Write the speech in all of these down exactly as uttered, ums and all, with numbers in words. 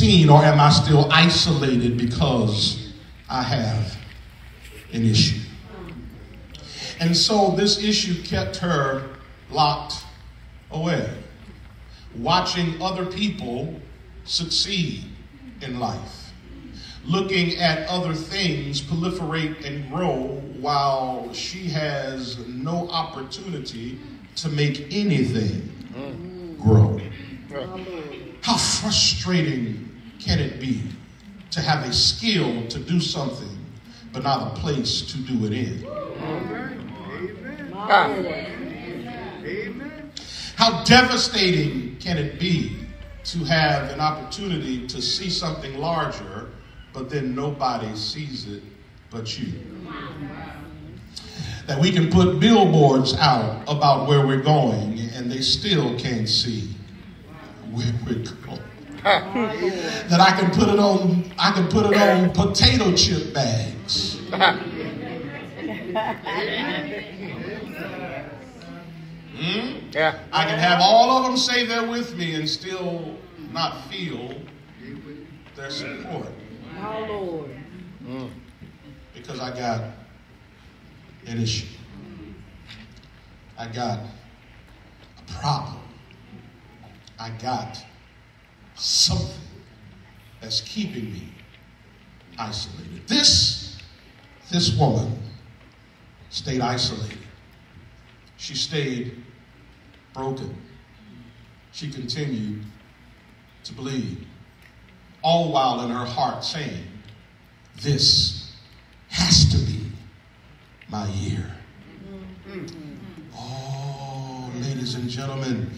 seen, or am I still isolated because I have an issue? And so this issue kept her locked away, watching other people succeed in life, looking at other things proliferate and grow while she has no opportunity to make anything grow. How frustrating can it be to have a skill to do something but not a place to do it in? Amen. Amen. Amen. How devastating can it be to have an opportunity to see something larger, but then nobody sees it but you? That we can put billboards out about where we're going, and they still can't see where we're going. That I can put it on, I can put it on potato chip bags. Mm? Yeah. I can have all of them say they're with me and still not feel their support. My Lord. Mm. Because I got an issue. I got a problem. I got something that's keeping me isolated. This, this woman stayed isolated. She stayed broken. She continued to bleed, all while in her heart saying, this has to be my year. Oh, ladies and gentlemen,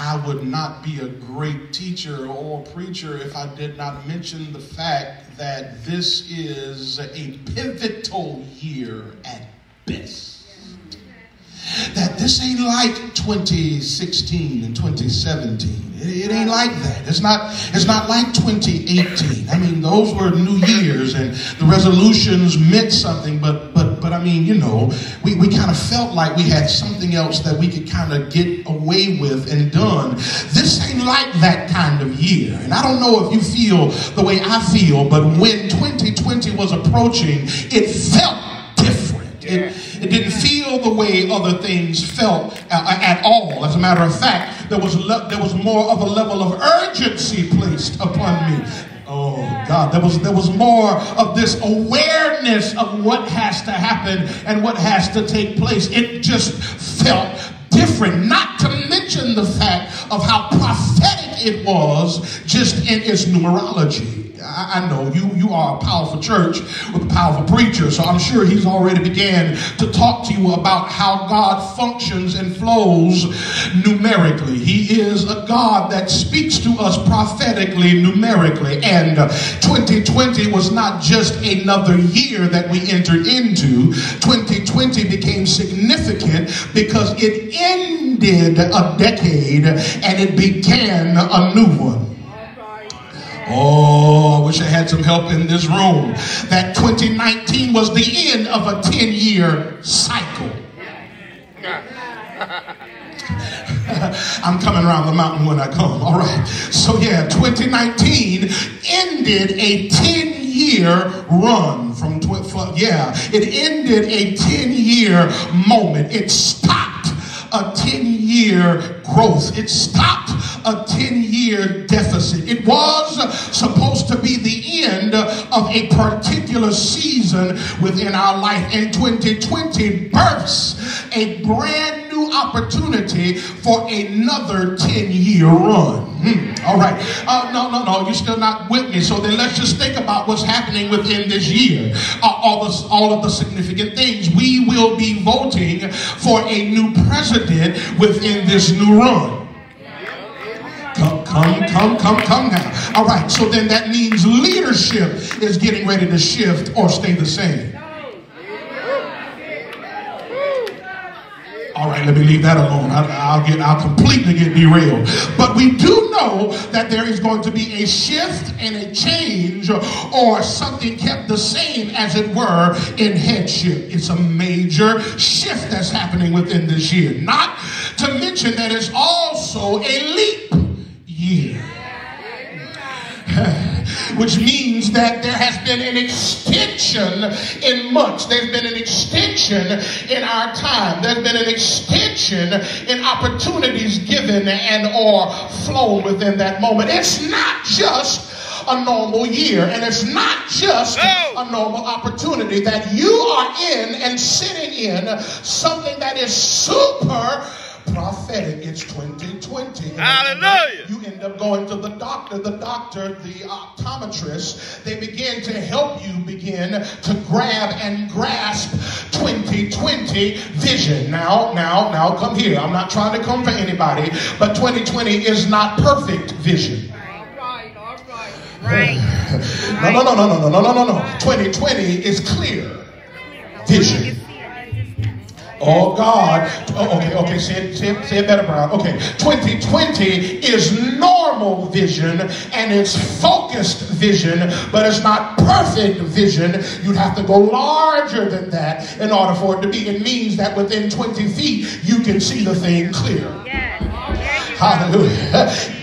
I would not be a great teacher or preacher if I did not mention the fact that this is a pivotal year at best. That this ain't like twenty sixteen and twenty seventeen. It, it ain't like that. It's not, it's not like twenty eighteen. I mean, those were New Year's and the resolutions meant something, but but but I mean, you know, we, we kind of felt like we had something else that we could kind of get away with and done. This ain't like that kind of year. And I don't know if you feel the way I feel, but when twenty twenty was approaching, it felt different. It, It didn't feel the way other things felt at all. As a matter of fact, there was there was more of a level of urgency placed upon me. Oh God, there was there was more of this awareness of what has to happen and what has to take place. It just felt different. Not to mention the fact of how prophetic it was, just in its numerology. I know you, you are a powerful church with a powerful preacher, so I'm sure he's already began to talk to you about how God functions and flows numerically. He is a God that speaks to us prophetically, numerically. And twenty twenty was not just another year that we entered into. twenty twenty became significant because it ended a decade and it began a new one. Oh, I wish I had some help in this room. That twenty nineteen was the end of a ten-year cycle. I'm coming around the mountain when I come. All right. So yeah, twenty nineteen ended a ten-year run from tw- yeah, it ended a ten-year moment. It stopped a ten-year growth. It stopped a ten-year deficit. It was supposed to be the end of a particular season within our life. And twenty twenty births a brand new opportunity for another ten-year run. Hmm. All right. Uh, no, no, no. You're still not with me. So then let's just think about what's happening within this year. Uh, all, this, all of the significant things. We will be voting for a new president within this new run. Come, come, come, come, come now. All right, so then that means leadership is getting ready to shift or stay the same. All right, let me leave that alone. I, I'll get, I'll completely get derailed. But we do know that there is going to be a shift and a change, or something kept the same, as it were, in headship. It's a major shift that's happening within this year. Not to mention that it's also a leap year. which means that there has been an extension in months. There's been an extension in our time. There's been an extension in opportunities given and or flow within that moment. It's not just a normal year, and it's not just a normal opportunity that you are in and sitting in something that is super prophetic. It's twenty twenty. Hallelujah. You end up going to the doctor, the doctor, the optometrist. They begin to help you begin to grab and grasp twenty twenty vision. Now, now, now, come here. I'm not trying to comfort anybody, but twenty twenty is not perfect vision. Right. No, no, no, no, no, no, no, no, no. twenty twenty is clear vision. Oh, God. Oh, okay, okay. Say it, say it, say it better, Brown. Okay. twenty twenty is normal vision, and it's focused vision, but it's not perfect vision. You'd have to go larger than that in order for it to be. It means that within twenty feet, you can see the thing clear. Yes. Hallelujah.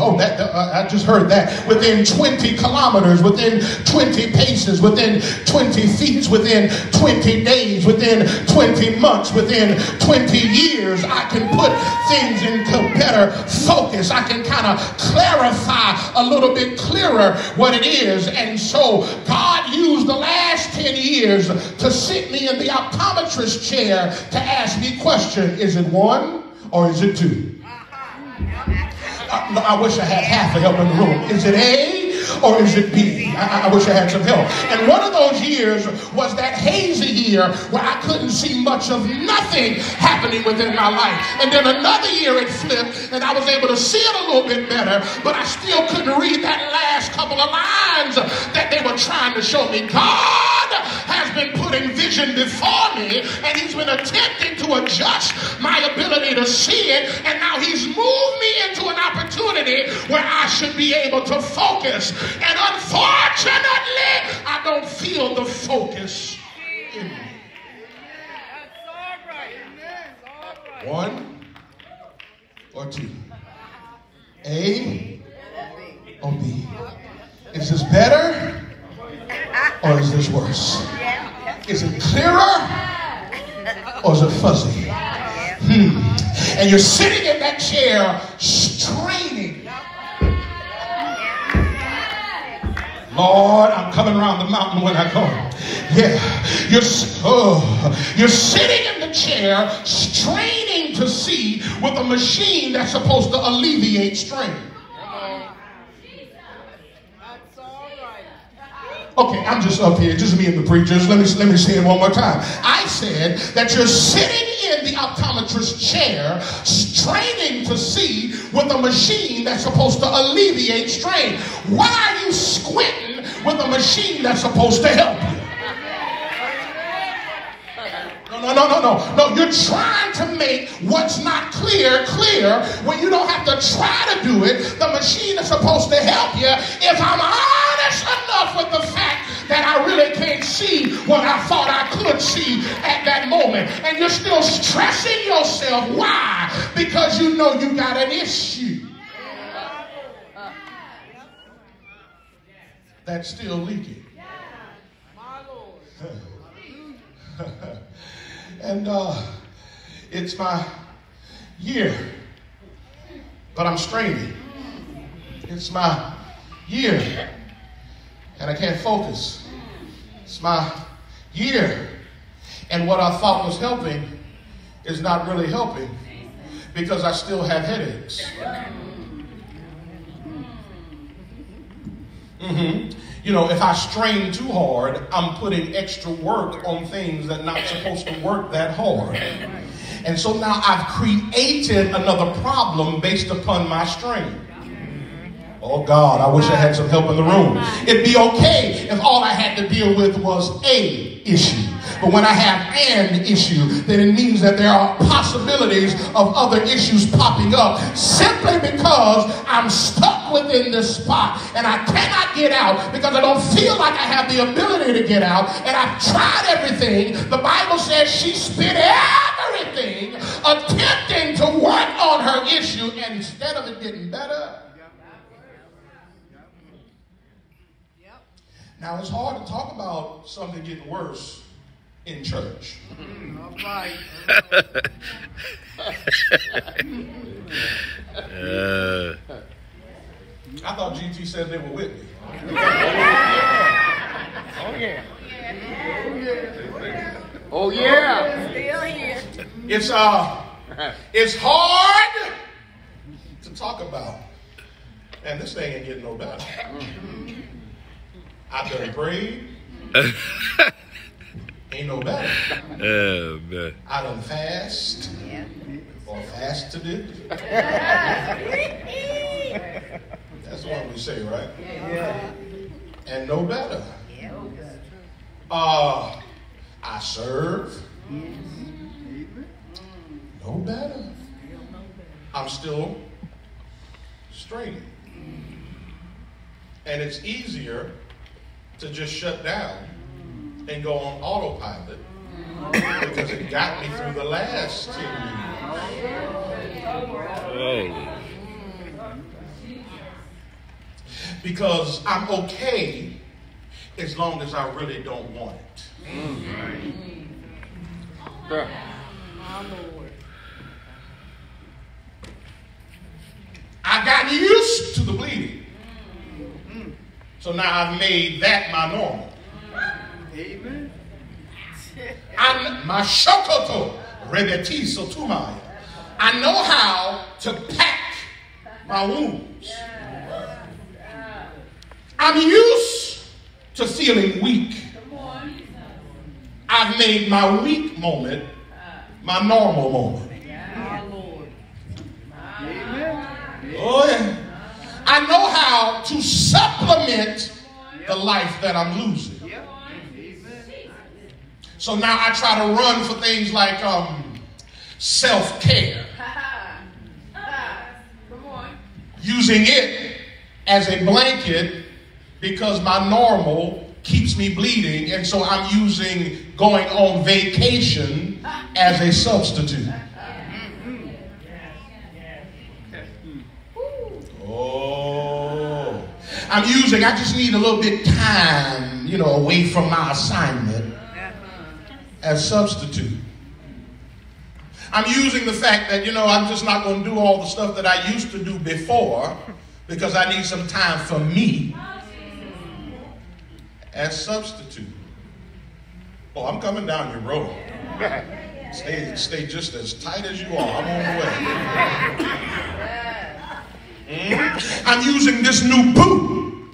Oh, that, uh, I just heard that. Within twenty kilometers, within twenty paces, within twenty feet, within twenty days, within twenty months, within twenty years, I can put things into better focus. I can kind of clarify a little bit clearer what it is. And so God used the last ten years to sit me in the optometrist chair to ask me question. Is it one or is it two? I, I wish I had half the help in the room. Is it A or is it B? I, I wish I had some help. And one of those years was that hazy year where I couldn't see much of nothing happening within my life. And then another year it flipped and I was able to see it a little bit better, but I still couldn't read that last couple of lines that they were trying to show me. God has been putting vision before me, and he's been attempting to adjust my ability to see it, and now he's moved me into an opportunity where I should be able to focus. And unfortunately, I don't feel the focus in me. One or two? A or B? Is this better or is this worse? Is it clearer or is it fuzzy? Hmm. And you're sitting in that chair straining. Lord, I'm coming around the mountain when I come. Yeah. You're, oh, you're sitting in the chair straining to see with a machine that's supposed to alleviate strain. Okay, I'm just up here, just me and the preachers. Let me, let me say it one more time. I said that you're sitting in the optometrist chair straining to see with a machine that's supposed to alleviate strain. Why are you squinting with a machine that's supposed to help you? No, no, no, no, no. You're trying to make what's not clear clear when you don't have to try to do it. The machine is supposed to help you. If I'm honest enough with the fact that I really can't see what I thought I could see at that moment, and you're still stressing yourself. Why? Because you know you got an issue that's still leaking. And uh, it's my year, but I'm straining. It's my year, and I can't focus. It's my year, and what I thought was helping is not really helping because I still have headaches. Mm-hmm. You know, if I strain too hard, I'm putting extra work on things that are not supposed to work that hard. And so now I've created another problem based upon my strain. Oh, God, I wish I had some help in the room. It'd be okay if all I had to deal with was a issue. But when I have an issue, then it means that there are possibilities of other issues popping up simply because I'm stuck within this spot and I cannot get out because I don't feel like I have the ability to get out, and I've tried everything. The Bible says she spent everything attempting to work on her issue, and instead of it getting better, Now, it's hard to talk about something getting worse in church. All right. uh. I thought G T said they were with me. Oh, yeah. Oh, yeah. Oh, yeah. Oh, yeah. Still here. It's, uh, it's hard to talk about. And this thing ain't getting no better. I've done prayed. Ain't no better. Oh, man. I done fast. Yeah. Or fasted it. That's what we say, right? Yeah. And no better. Yeah. Uh, I serve. Yes. No better. I'm still straining. And it's easier to just shut down and go on autopilot because it got me through the last two years. Because I'm okay as long as I really don't want it. I got used to the bleeding. So now I've made that my normal. Amen. I'm my shokoto rebetiso tumaya. I know how to pack my wounds. I'm used to feeling weak. I've made my weak moment my normal moment. Oh, yeah. I know how to supplement the life that I'm losing. So now I try to run for things like um, self-care. Using it as a blanket because my normal keeps me bleeding, and so I'm using going on vacation as a substitute. Oh, I'm using, I just need a little bit time, you know, away from my assignment as substitute. I'm using the fact that, you know, I'm just not going to do all the stuff that I used to do before because I need some time for me as substitute. Oh, I'm coming down your road. Stay, stay just as tight as you are. I'm on the way. I'm using this new boo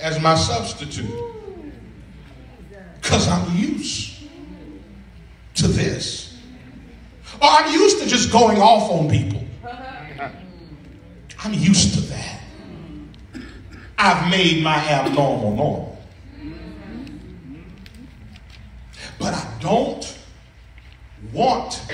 as my substitute because I'm used to this. Or I'm used to just going off on people. I'm used to that. I've made my abnormal normal. But I don't want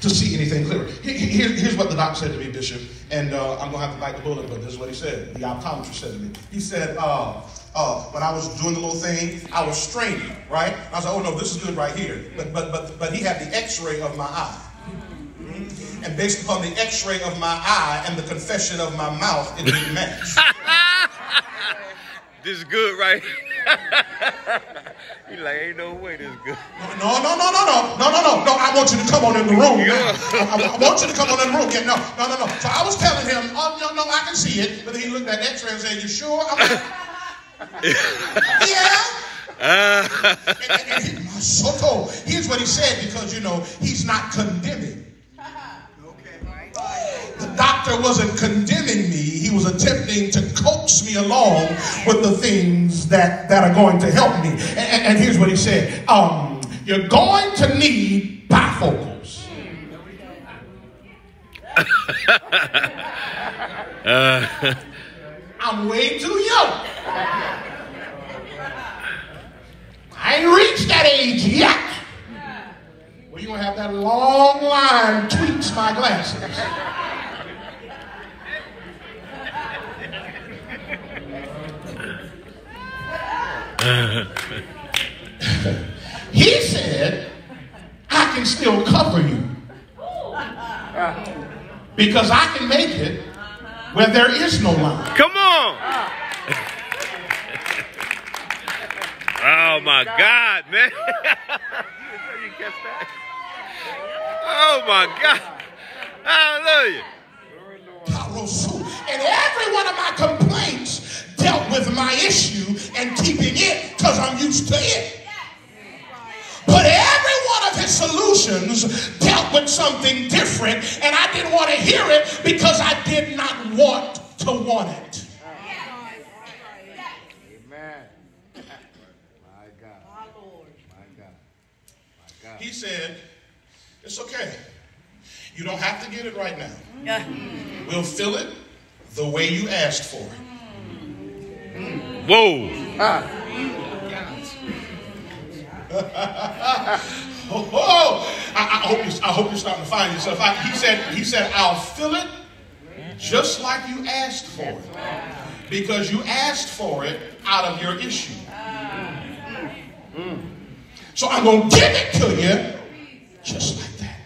to see anything clearer. Here, here's what the doctor said to me, Bishop, and uh, I'm going to have to bite the bullet, but this is what he said. The optometrist said to me. He said, uh, uh, when I was doing the little thing, I was straining, right? I was like, oh, no, this is good right here. But, but, but, but he had the x-ray of my eye. Mm-hmm. And based upon the x-ray of my eye and the confession of my mouth, it didn't match. This is good, right? He like, ain't no way this is good. No, no, no, no, no, no, no, no, no. I want you to come on in the room. I, I, I want you to come on in the room. No, no, no, no. So I was telling him, oh, no, no, I can see it. But then he looked at that x-ray and said, you sure? I'm like, yeah. Uh. And, and, and he, Soto, here's what he said, because, you know, he's not condemning. The doctor wasn't condemning me. He was attempting to coax me along with the things that, that are going to help me. And, and, and here's what he said. Um, you're going to need bifocals. uh. I'm way too young. I ain't reached that age yet. Well, you're going to have that long line tweaks my glasses. He said, I can still cover you because I can make it where there is no line. Come on. my God, man. You catch that? Oh my God. Hallelujah. And every one of my complaints dealt with my issue and keeping it because I'm used to it. But every one of his solutions dealt with something different, and I didn't want to hear it because I did not want to want it. Amen. My God. My Lord. My God. My God. He said, it's okay. You don't have to get it right now. Mm-hmm. We'll fill it the way you asked for it. Mm. Whoa. Ah. oh, oh. I, I, hope you, I hope you're starting to find yourself. I, he said, he said, I'll fill it just like you asked for it. Because you asked for it out of your issue. Mm. So I'm going to give it to you just like that.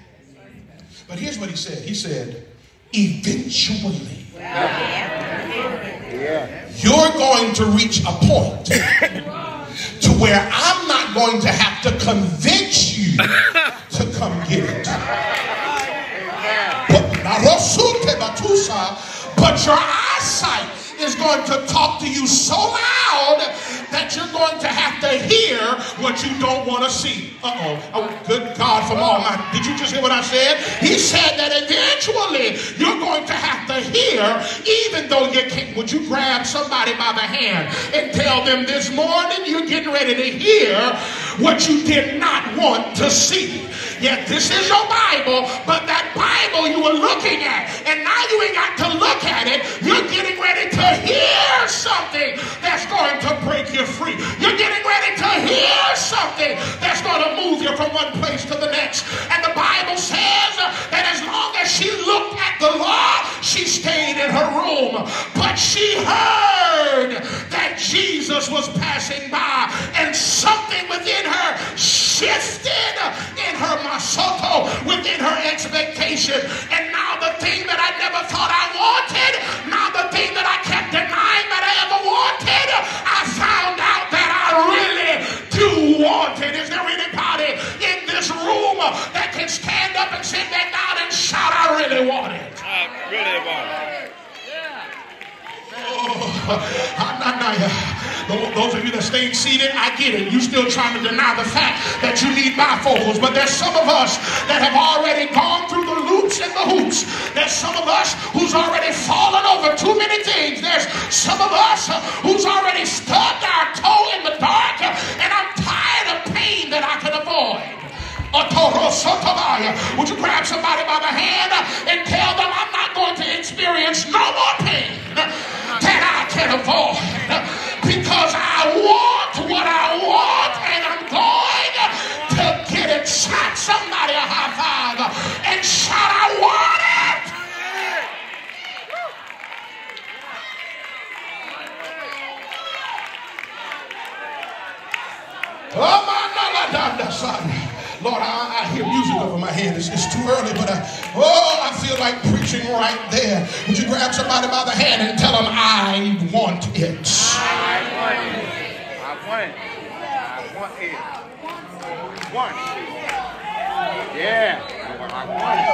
But here's what he said. He said, eventually, you're going to reach a point to where I'm not going to have to convince you to come get it. But your eyesight is going to talk to you so loud that you're going to have to hear what you don't want to see. Uh-oh. Oh, good God from all my... Did you just hear what I said? He said that eventually you're going to have to hear, even though you can't... Would you grab somebody by the hand and tell them this morning you're getting ready to hear what you did not want to see? Yet this is your Bible, but that Bible you were looking at, and now you ain't got to look at it. You're getting ready to hear something that's going to break you free. You're getting ready to hear something that's going to move you from one place to the next. And the Bible says that as long as she looked at the law, she stayed in her room. But she heard that Jesus was passing by, and something within her shifted in her mind. Soto within her expectation, and now the thing that I never thought I wanted, now the thing that I kept denying that I ever wanted, I found out that I really do want it. Is there anybody in this room that can stand up and sit back down and shout, I really want it? I really want it. Oh, I'm not naive. Those of you that stayed seated, I get it. You still trying to deny the fact that you need bifocals. But there's some of us that have already gone through the loops and the hoops. There's some of us who's already fallen over too many things. There's some of us who's already stubbed our toe in the dark. And I'm tired of pain that I can avoid. Would you grab somebody by the hand and tell them I'm not going to experience no more pain that I can avoid? Because I want what I want, and I'm going to get it. Shout somebody a high five and shout, I want it. Oh my God, Lord, I, I hear music over my head. It's, it's too early, but I, oh, I feel like preaching right there. Would you grab somebody by the hand and tell them I want it? One. Yeah. I want it.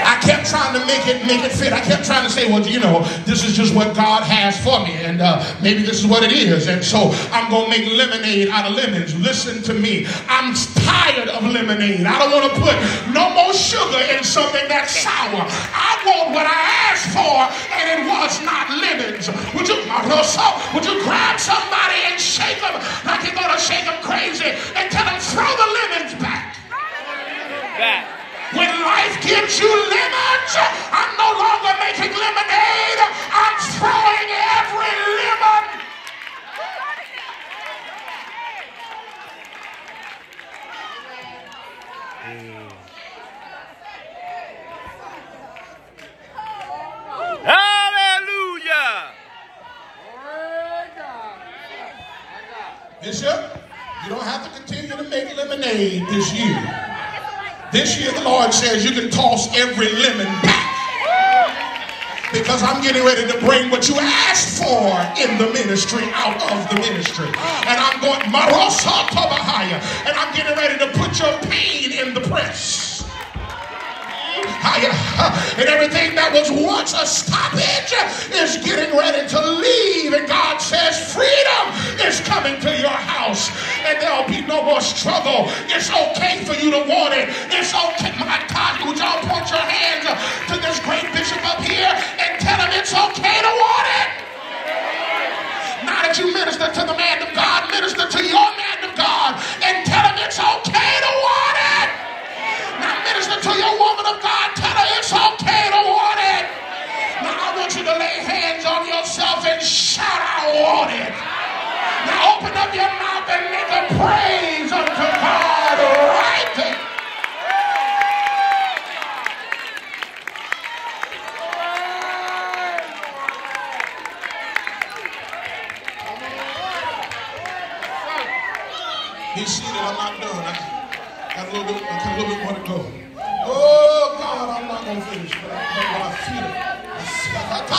I kept trying to make it make it fit. I kept trying to say, well, you know, this is just what God has for me, and uh, maybe this is what it is. And so I'm gonna make lemonade out of lemons. Listen to me. I'm tired of lemonade. I don't want to put no more sugar in something that's sour. I want what I asked for, and it was not lemons. Would you, would you grab somebody and shake them like you're gonna shake them crazy and tell them throw the lemons back? Back. When life gives you lemons, I'm no longer making lemonade. I'm throwing every lemon. Hallelujah. Bishop, you don't have to continue to make lemonade this year. This year the Lord says you can toss every lemon back. because I'm getting ready to bring what you asked for in the ministry out of the ministry. And I'm going, and I'm getting ready to put your pain in the press. And everything that was once a stoppage is getting ready to leave. And God says freedom is coming to your house. And there'll be no more struggle. It's okay for you to want it. It's okay. My God, would y'all point your hands to this great bishop up here and tell him it's okay to want it? Now that you minister to the man of God, minister to your man of God and tell him it's okay to want it. Now minister to your woman of God, tell her it's okay to want it. Now I want you to lay hands on yourself and shout, I want it. Now open up your mouth and make a praise unto God right there. You see that I'm not done. I I got a little bit, I got a little bit more to go. Oh God, I'm not gonna finish, but I know what I feel. I'm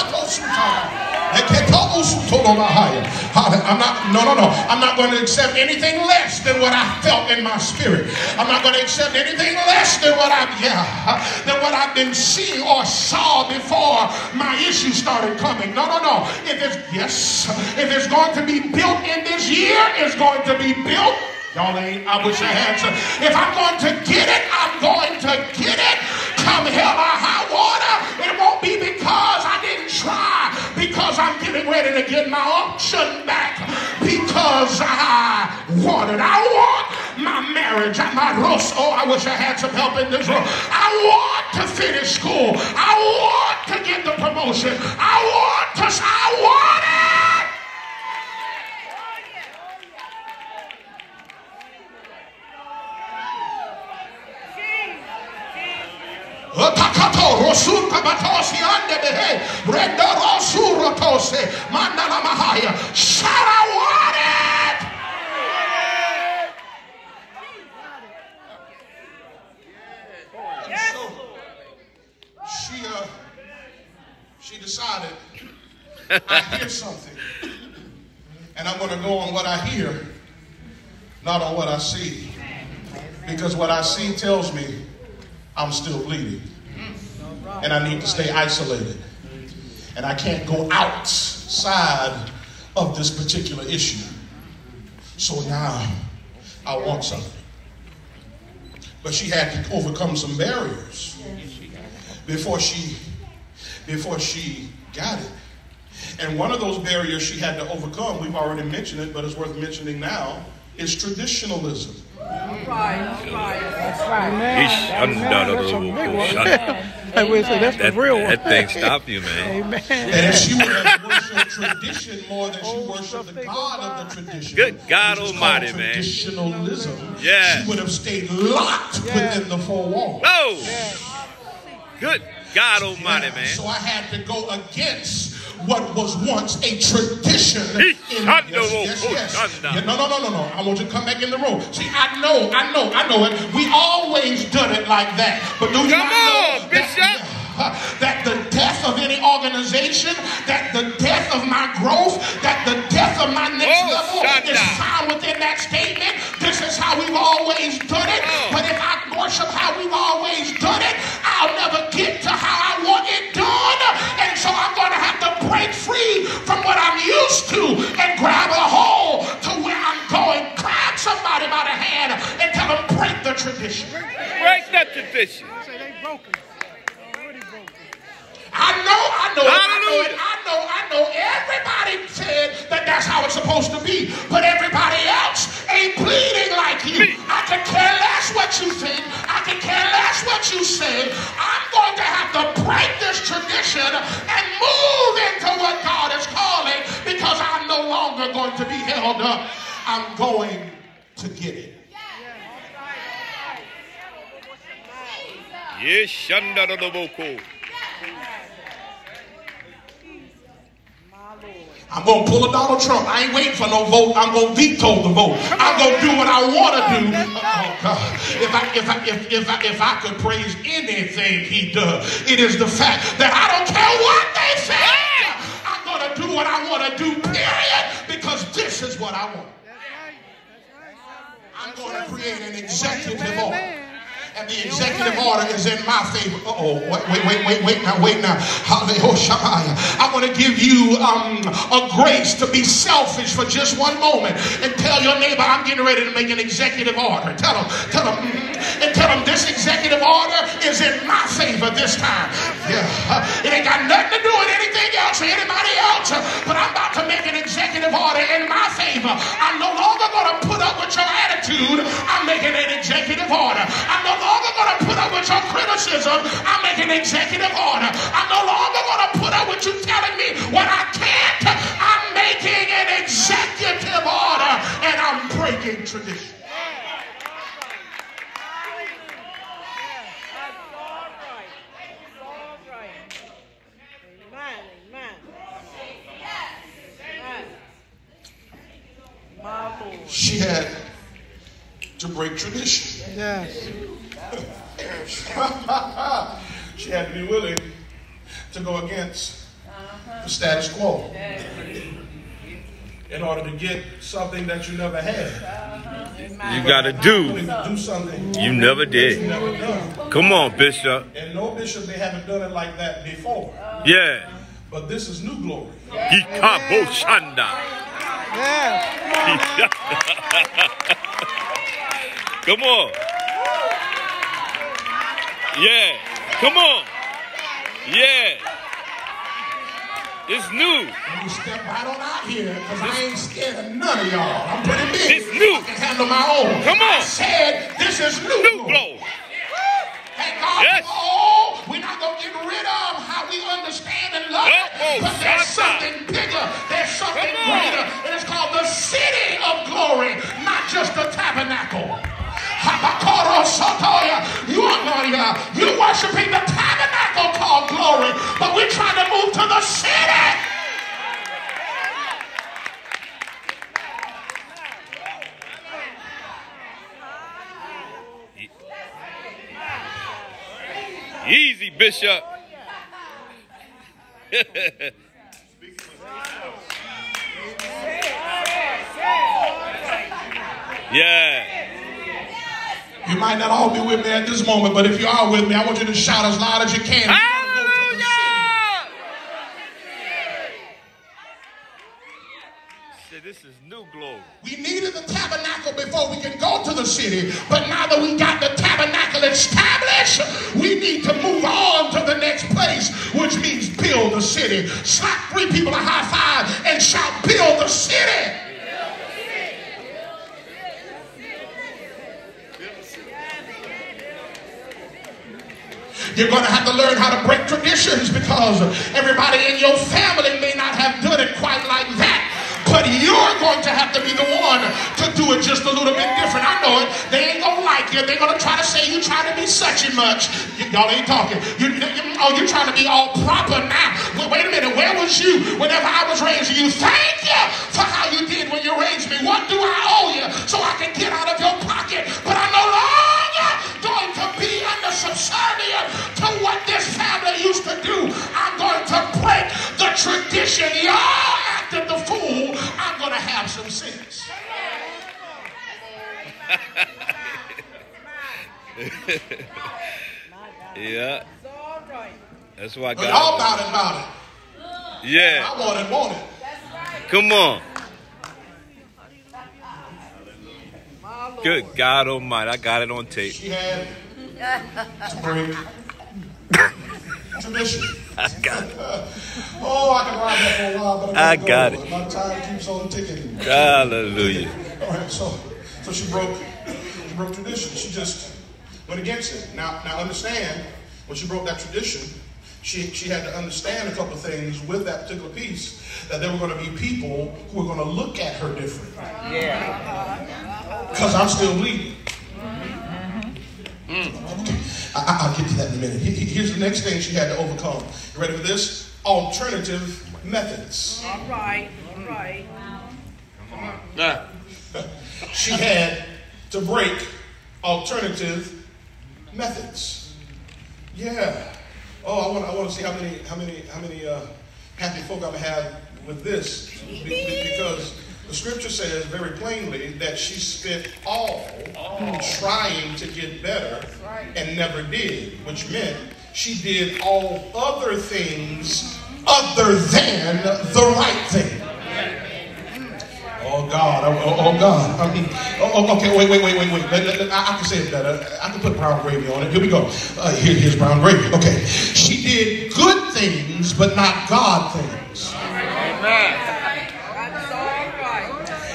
not, no, no, no. I'm not going to accept anything less than what I felt in my spirit. I'm not going to accept anything less than what I've, yeah, than what I've been seeing or saw before my issue started coming. No, no, no. If it's, yes, if it's going to be built in this year, it's going to be built. Y'all ain't, I wish I had some. If I'm going to get it, I'm going to get it. Come hell or high water. It won't be because I didn't try. Because I'm getting ready to get my option back. Because I want it. I want my marriage. I might roast. Oh, I wish I had some help in this room. I want to finish school. I want to get the promotion. I want to, I want it. Shout, I want it! And so she, uh, she decided, I hear something, and I'm going to go on what I hear, not on what I see, because what I see tells me I'm still bleeding. And I need to stay isolated. And I can't go outside of this particular issue. So now I want something. But she had to overcome some barriers before she, before she got it. And one of those barriers she had to overcome, we've already mentioned it, but it's worth mentioning now, is traditionalism. That's right. That's right. I would say that's the real one. That thing stopped you, man. Amen. And if she would have worshipped tradition more than she oh, worshipped the God of the tradition, good God Almighty, man, traditionalism, yeah, she would have stayed locked yeah. within the four walls. Whoa! Yeah. Good God Almighty, yeah. man. So I had to go against what was once a tradition. In, yes, yes, yes. Yeah, no, no, no, no, no. I want you to come back in the room. See, I know, I know, I know it. We always done it like that. But do you come not on, know Bishop? That, uh, that the death of any organization, that the death of my growth, that the death of my next oh, level is found within that statement. This is how we've always done it. Oh. But if I worship how we've always done it, I'll never get to how I want it done. And so I'm going to have to break free from what I'm used to and grab a hold to where I'm going. Grab somebody by the hand and tell them, break the tradition. Break the tradition. Say they broke it. I know, I know, I know it, I know, I know. Everybody said that that's how it's supposed to be, but everybody else ain't bleeding like you. I can care less what you think. I can care less what you say. I'm going to have to break this tradition and move into what God is calling because I'm no longer going to be held up. I'm going to get it. Yes, Shanda the vocal. I'm going to pull a Donald Trump. I ain't waiting for no vote. I'm going to veto the vote. I'm going to do what I want to do. Oh, God. If I, if I, if, if I, if I could praise anything he does, it is the fact that I don't care what they executive order is in my favor. Uh-oh, wait, wait, wait, wait now, wait now. I want to give you um, a grace to be selfish for just one moment and tell your neighbor, I'm getting ready to make an executive order. Tell them, tell them, and tell them this executive order is in my favor this time. Yeah. It ain't got nothing to do with anything else or anybody else, but I'm about to make an executive order in my favor. I'm no longer going to put up with your attitude. I'm making an executive order. I'm no longer going to put up with your criticism. I'm making an executive order. I'm no longer going to put up with you telling me what I can't. I'm making an executive order, and I'm breaking tradition. She had to break tradition. Yes. She had to be willing to go against uh-huh. the status quo in order to get something that you never had. Uh-huh. You got to do. do something you never did. You never done. Come on, Bishop. And no, Bishop, they haven't done it like that before. Uh-huh. Yeah. But this is new glory. Yeah. Yeah. Come on. Yeah. Come on. Yeah. It's new. Let me step right on out here because I ain't scared of none of y'all. I'm pretty big. It's new. I can handle my own. Come on. I said this is new. New glory. Thank God. Yes. Oh, we're not going to get rid of how we understand and love it. But there's something bigger. There's something greater. And it's called the city of glory, not just the tabernacle. You are glory. You're worshiping the tabernacle called glory, but we're trying to move to the city. Easy, Bishop. Yeah. You might not all be with me at this moment, but if you are with me, I want you to shout as loud as you can. Hallelujah! See, this is new glory. We needed the tabernacle before we could go to the city, but now that we got the tabernacle established, we need to move on to the next place, which means build the city. Slap three people a high five and shout, build the city. You're going to have to learn how to break traditions because everybody in your family may not have done it quite like that. But you're going to have to be the one to do it just a little bit different. I know it. They ain't going to like you. They're going to try to say you try to be such and much. Y'all ain't talking. You, you, oh, you're trying to be all proper now. But wait a minute. Where was you whenever I was raising you? Thank you for how you did when you raised me. What do I owe you so I can get out of your pocket? But I'm no longer going to be under subservient to what this family used to do. I'm going to break the tradition. Y'all acted the fool. I'm going to have some sense. Yeah. That's why I got it. But all about it, about it. Yeah. I want it, want it. Come on. Good God Almighty. I got it on tape. She had spring. Tradition. I got it. Oh, I can ride that for a while, but I, I got go. it. My time keeps on ticking. Hallelujah. All right, so so she broke she broke tradition. She just went against it. Now now understand, when she broke that tradition, she she had to understand a couple of things with that particular piece, that there were going to be people who were going to look at her different. Yeah. Because I'm still bleeding. Mm. I, I'll get to that in a minute. Here's the next thing she had to overcome. You ready for this? Alternative methods. All right, all right. Come on. Yeah. She had to break alternative methods. Yeah. Oh, I want. I want to see how many, how many, how many uh, happy folk I'm gonna have with this, because The scripture says very plainly that she spent all oh. trying to get better right. and never did, which meant she did all other things other than the right thing. Oh, God. Oh, oh, oh God. I mean, oh, okay, wait, wait, wait, wait, wait. I, I can say it better. I can put brown gravy on it. Here we go. Uh, here, here's brown gravy. Okay. She did good things, but not God things. Amen.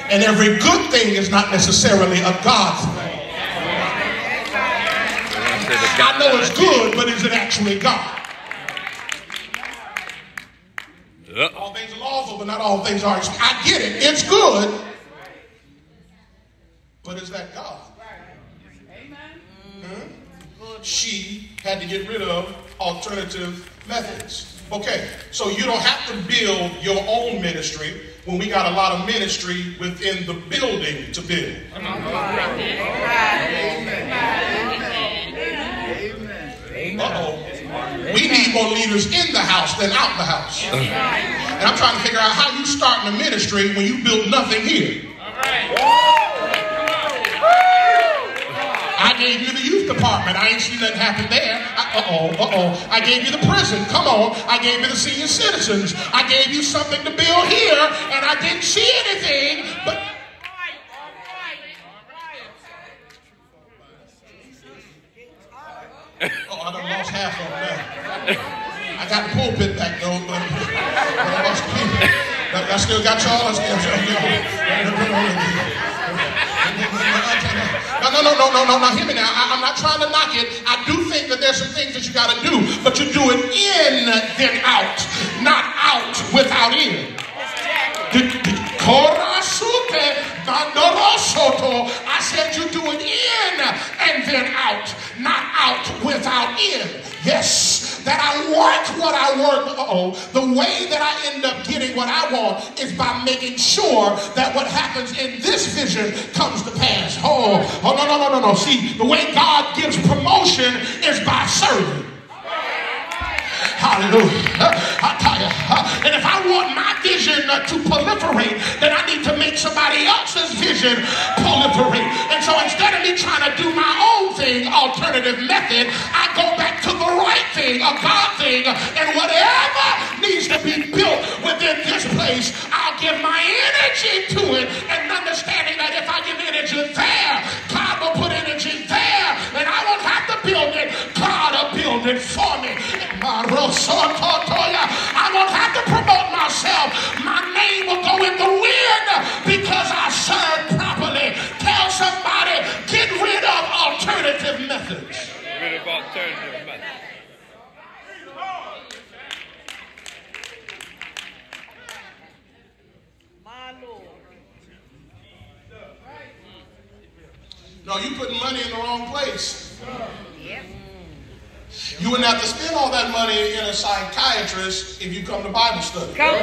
And every good thing is not necessarily a God thing. I know it's good, but is it actually God? All things are lawful, but not all things are. I get it. It's good. But is that God? Hmm? She had to get rid of alternative methods. Okay, so you don't have to build your own ministry when we got a lot of ministry within the building to build. Uh-oh. We need more leaders in the house than out the house. And I'm trying to figure out how you start in a ministry when you build nothing here. I gave you the youth department. I ain't seen nothing happen there. Uh-oh, uh-oh. I gave you the prison. Come on. I gave you the senior citizens. I gave you something to build here, and I didn't see anything. But oh, I done lost half of that. I got the pulpit back, though, but, but I lost the people. I still got y'all. I still got y'all. No, no, no, no, no, no, no, hear me now. I, I'm not trying to knock it. I do think that there's some things that you got to do, but you do it in, then out. Not out without in. I said you do it in and then out. Not out without in. Yes, that I work what I work. Uh-oh. The way that I end up getting what I want is by making sure that what happens in this vision comes to pass. Oh, oh no, no, no, no, no. See, the way God gives promotion is by serving. Hallelujah. I tell you. And if I want my vision to proliferate, then I need to make somebody else's vision proliferate. And so instead of me trying to do my own thing, alternative method, I go back to the right thing, a God thing, and whatever needs to be built within this place, I'll give my energy to it, and understanding that if I give energy there, God will put energy there, and I won't have to build it. God will build it for me. I won't have to promote myself. My name will go in the wind because I serve properly. Tell somebody, get rid of alternative methods. Get rid of alternative methods. My Lord. No, you putting money in the wrong place. Yep. You wouldn't have to spend all that money in a psychiatrist if you come to Bible study. Come on.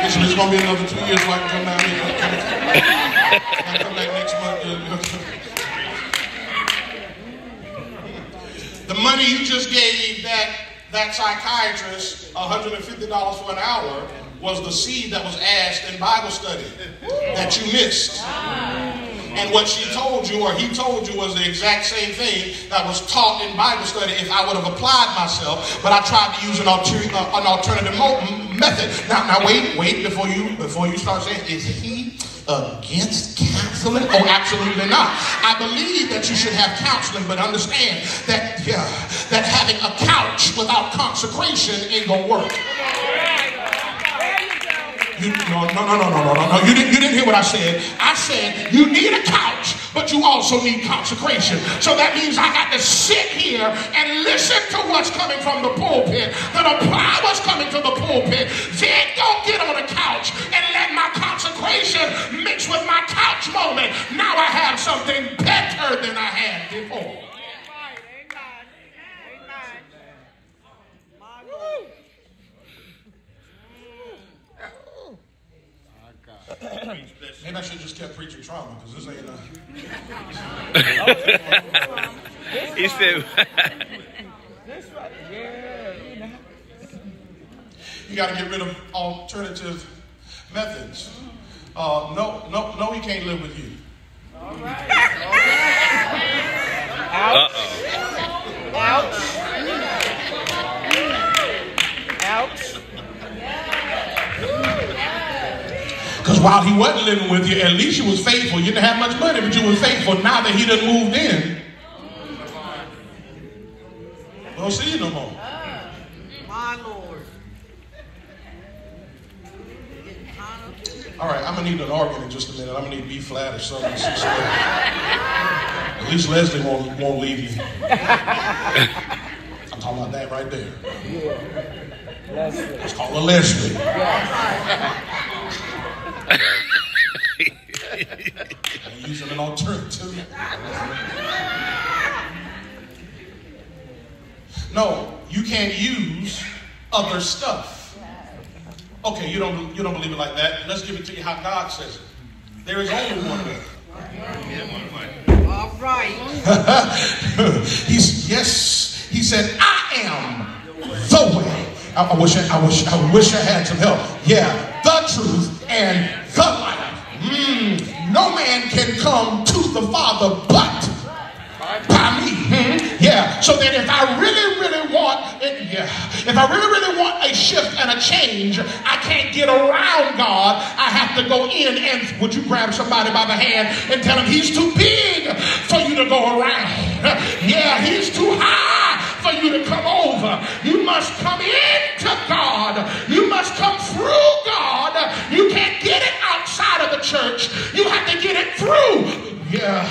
Listen, it's going to be another two years so I can come down here. I can come back next month. The money you just gave that that psychiatrist, one hundred fifty dollars for an hour, was the seed that was asked in Bible study that you missed. And what she told you or he told you was the exact same thing that was taught in Bible study if I would have applied myself, but I tried to use an, alter uh, an alternative method. Now, now, wait, wait, before you, before you start saying, is he against counseling? Oh, absolutely not. I believe that you should have counseling, but understand that yeah, that having a couch without consecration ain't gonna work. You, no, no, no, no, no, no, no. You didn't, you didn't hear what I said. I said you need a couch, but you also need consecration. So that means I got to sit here and listen to what's coming from the pulpit, then apply what's coming to the pulpit, then go get on a couch and let my consecration mix with my couch moment. Now I have something better than I had before. Amen. Maybe I should have just kept preaching trauma, because this ain't a... He said... This right here. You got to get rid of alternative methods. Uh, no, no, no, he can't live with you. All right. All right. Ouch. Uh-oh. Ouch. Ouch. Because while he wasn't living with you, at least you was faithful. You didn't have much money, but you were faithful. Now that he done moved in, don't see you no more. My Lord. All right, I'm going to need an organ in just a minute. I'm going to need B flat or something. Some stuff. At least Leslie won't, won't leave you. I'm talking about that right there. Yeah. Leslie. Let's call her Leslie. I'm using an alternative. No, you can't use other stuff. Okay, you don't you don't believe it like that. Let's give it to you how God says it. There is only one way. All right. He's yes. He said, "I am the way." I, I wish I, I wish I wish I had some help. Yeah, the truth and the life. Mm, no man can come to the Father but by me. Hmm? Yeah. So that if I really, really want it, yeah. If I really, really want a shift and a change, I can't get around God. I have to go in and would you grab somebody by the hand and tell him he's too big for you to go around. Yeah, he's too high for you to come over. You must come into God. You must come through God. You can't get it outside of the church. You have to get it through. Yeah,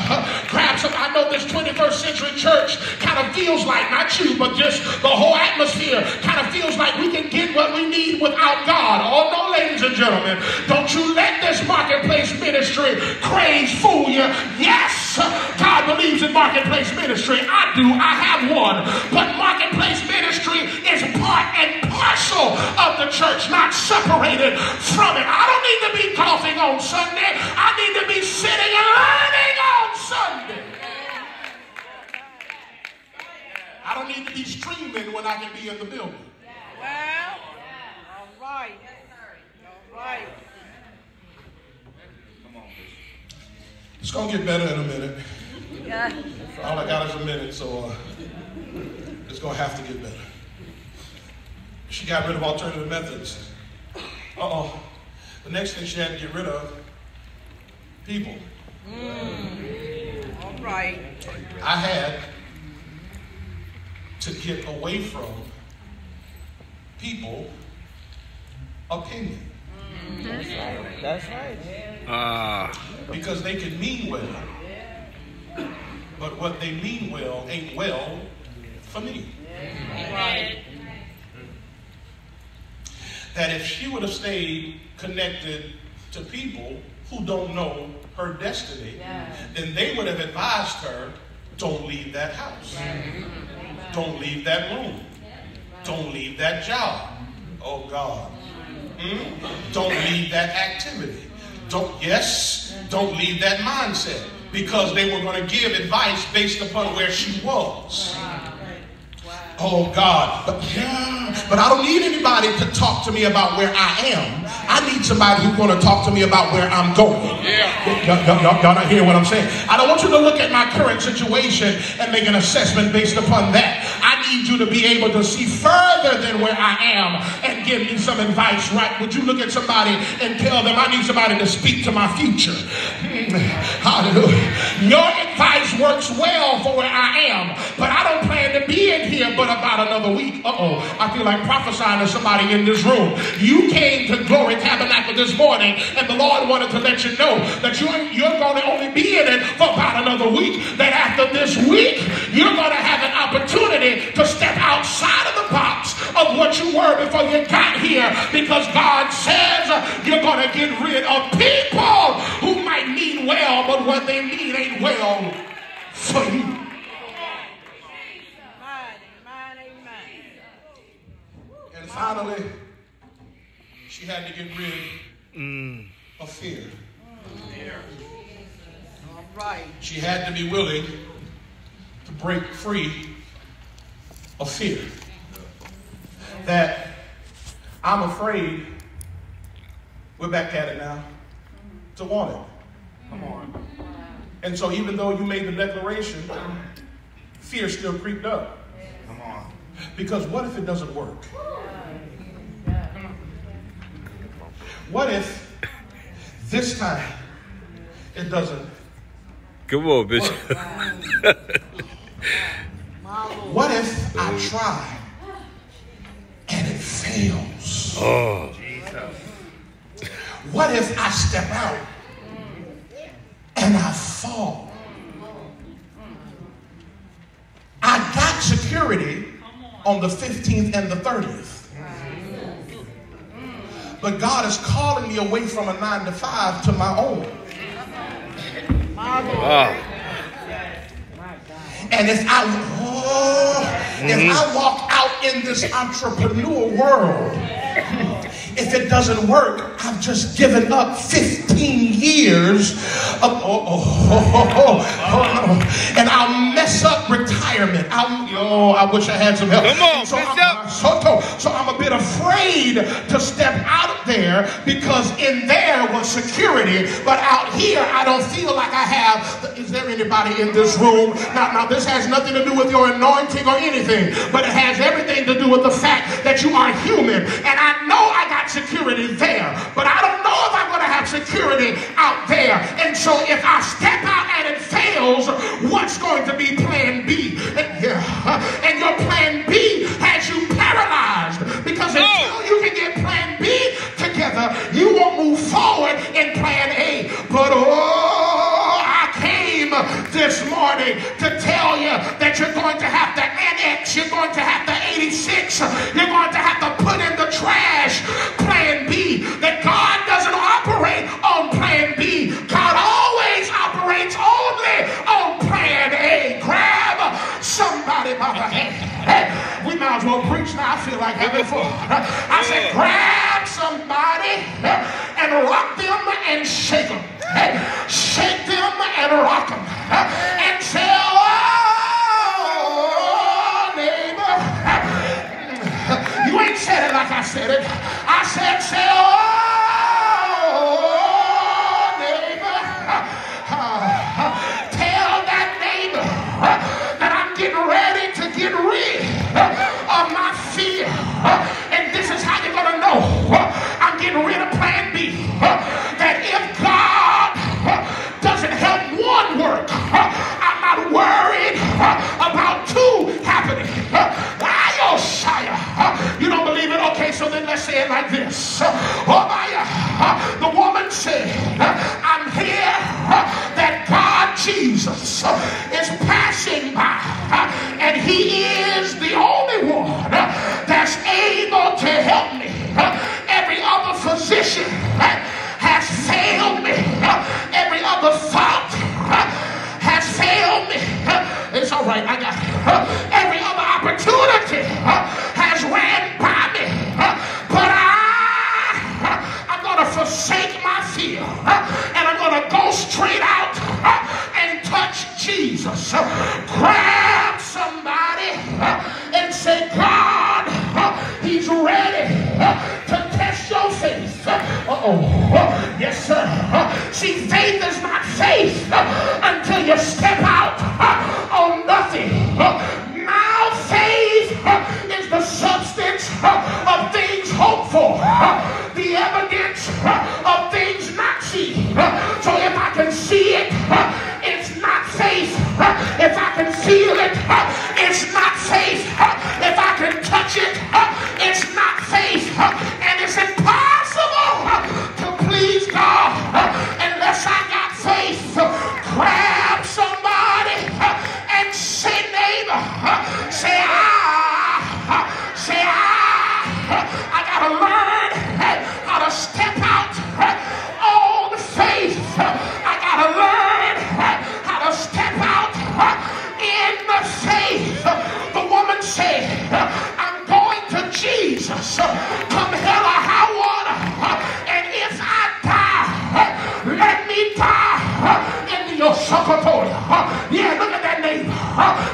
grab some. I know this twenty-first century church kind of feels like, not you, but just the whole atmosphere kind of feels like we can get what we need without God. Oh no, ladies and gentlemen, don't you let this marketplace ministry craze fool you. Yes, God believes in marketplace ministry. I do. I have one. But marketplace ministry is part and parcel of the church, not separated from it. I don't need to be coughing on Sunday. I need to be sitting and learning on Sunday. I don't need to be streaming when I can be in the building. Well, all right, all right. It's gonna get better in a minute. Yeah. All I got is a minute, so uh, it's gonna have to get better. She got rid of alternative methods. Uh oh. The next thing she had to get rid of, people. Mm. All right. I had to get away from people opinion. Mm. That's right. That's right. Uh. Because they can mean well, but what they mean well ain't well for me. All right. That if she would have stayed connected to people who don't know her destiny, yeah, then they would have advised her, don't leave that house. Right. Don't leave that room. Yeah. Right. Don't leave that job. Oh God. Mm? Don't leave that activity. Don't, yes, don't leave that mindset, because they were going to give advice based upon where she was. Wow. Wow. Oh God. But, yeah, but I don't need anybody to talk to me about where I am. I need somebody who's going to talk to me about where I'm going. Y'all not hear what I'm saying? I don't want you to look at my current situation and make an assessment based upon that. I need you to be able to see further than where I am and give me some advice, right? Would you look at somebody and tell them, I need somebody to speak to my future? Hallelujah. Your advice works well for where I am, but I don't plan to be in here but about another week. Uh-oh. I feel like prophesying to somebody in this room. You came to glory tabernacle this morning, and the Lord wanted to let you know that you're, you're going to only be in it for about another week, that after this week you're going to have an opportunity to step outside of the box of what you were before you got here, because God says you're going to get rid of people who might mean well, but what they mean ain't well for you. And finally, she had to get rid of fear. Right. She had to be willing to break free of fear. That I'm afraid, we're back at it now, to want it. Come on. And so even though you made the declaration, fear still creeped up. Come on. Because what if it doesn't work? What if this time it doesn't? Come on, bitch. What if I try and it fails? Oh. Jesus. What if I step out and I fall? I got security on the fifteenth and the thirtieth. But God is calling me away from a nine to five to my own. Wow. And if I, oh, mm-hmm. if I walk out in this entrepreneur world, if it doesn't work, I've just given up fifteen years of, oh, oh, oh, oh, oh, oh, and I'll mess up retirement. I'll, oh, I wish I had some help. Come on, so, I'm, so, so I'm a bit afraid to step out there because in there was security, but out here I don't feel like I have. The, is there anybody in this room? Now, now, this has nothing to do with your anointing or anything, but it has everything to do with the fact that you are human, and I know I got security there, but I don't know if I'm going to have security out there. And so if I step out and it fails, what's going to be plan B? And, yeah, and your plan B has you paralyzed, because no. until you can get plan B together, you won't move forward in plan A. But oh, I came this morning to tell you that you're going to have to annex, you're going to have to eighty-six, you're going to have to put in the trash plan B. That God doesn't operate on plan B. God always operates only on plan A. Grab somebody by the hand. We might as well preach now. I feel like having fun. I said, grab somebody and rock them and shake them. Shake them and rock them. And say, oh, neighbor, you ain't said it like I said it. I said, say, oh, neighbor, uh, uh, tell that neighbor uh, that I'm getting ready to get rid uh, of my fear. Uh, and this is how you're going to know uh, I'm getting rid of plan B. Uh, that if God uh, doesn't help one work, uh, I'm not worried uh, about two happening. Uh, You don't believe it? Okay, so then let's say it like this. Oh my, the woman said, I'm here that God Jesus is passing by, and he is the only one that's able to help me. Every other physician has failed me. Every other thought has failed me. It's all right, I got it. Every other opportunity has ran by me, but I, I'm going to forsake my fear, and I'm going to go straight out and touch Jesus. Grab somebody and say, God, he's ready to test your faith. Uh-oh. Yes, sir. See, faith is not faith until you step out on nothing. Now faith is the substance of things hoped for, the evidence of things not seen. So if I can see it, it's not faith. If I can feel it, it's not faith. If I can touch it, it's not faith. And it's impossible to please God unless I got faith. Grab somebody and say, neighbor, say I, say I, I gotta learn how to step out on faith. I gotta learn how to step out in the faith. The woman said, I'm going to Jesus, come hell or high water, and if I die, let me die in the your Sokotoya. Yeah, look at that name.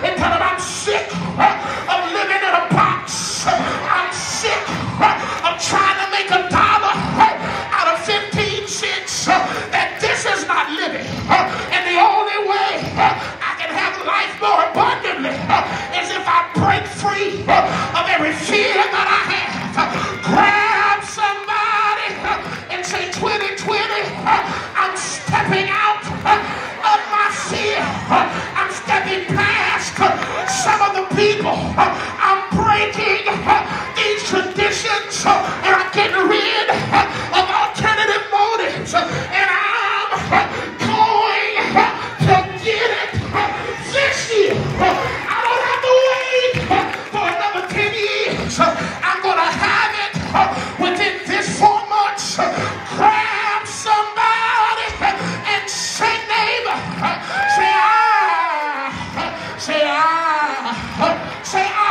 And tell them I'm sick of living in a box. I'm sick of trying to make a dollar out of fifteen cents. That this is not living. And the only way I can have life more abundantly is if I break free of every fear that I have. Grab somebody and say twenty twenty, I'm stepping out of my fear. I'm stepping past some of the people. I'm breaking these traditions and I'm getting rid of alternative motives. And I'm say, ah, say, ah.